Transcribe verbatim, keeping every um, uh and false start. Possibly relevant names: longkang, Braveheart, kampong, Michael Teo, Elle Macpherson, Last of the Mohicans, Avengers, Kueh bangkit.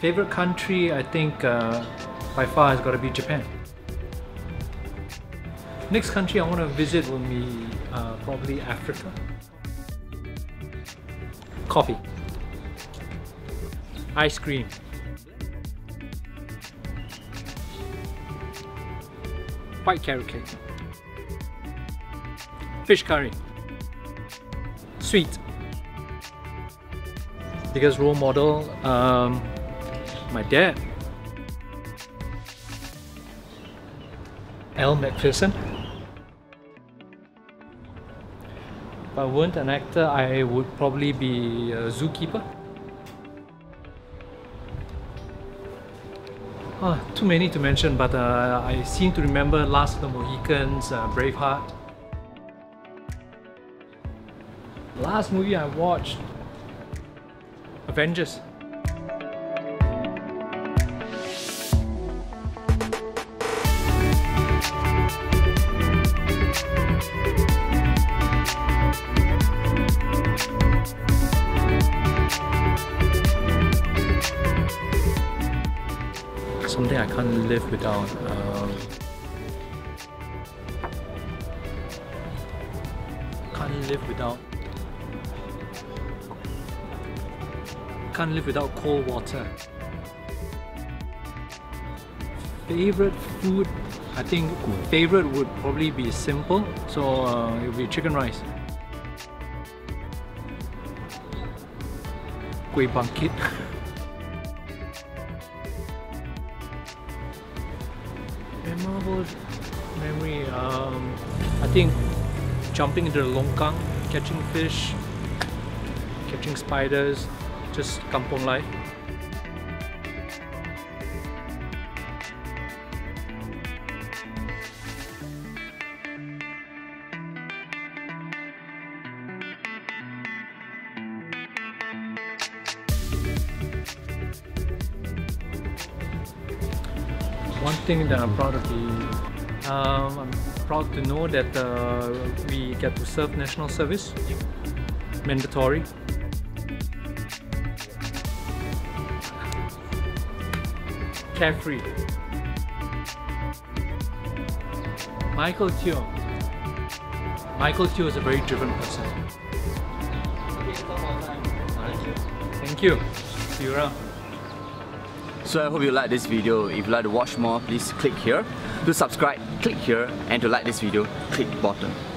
Favorite country, I think uh, by far has got to be Japan. Next country I want to visit will be uh, probably Africa. Coffee. Ice cream. White carrot cake. Fish curry. Sweet. Biggest role model, um, my dad. Elle Macpherson. If I weren't an actor, I would probably be a zookeeper. Oh, too many to mention, but uh, I seem to remember Last of the Mohicans, uh, Braveheart. Last movie I watched, Avengers. Something I can't live without. Um, can't live without. Can't live without cold water. Favorite food, I think favorite would probably be simple, so uh, it would be chicken rice. Kueh bangkit. Memorable memory, um, I think jumping into the longkang, catching fish, catching spiders, just kampong life. One thing that I'm proud of the, um, I'm proud to know that uh, we get to serve national service, mandatory. Carefree. Michael Teo. Michael Teo is a very driven person. Thank you. See you around. So I hope you like this video. If you like to watch more, please click here. To subscribe, click here. And to like this video, click bottom.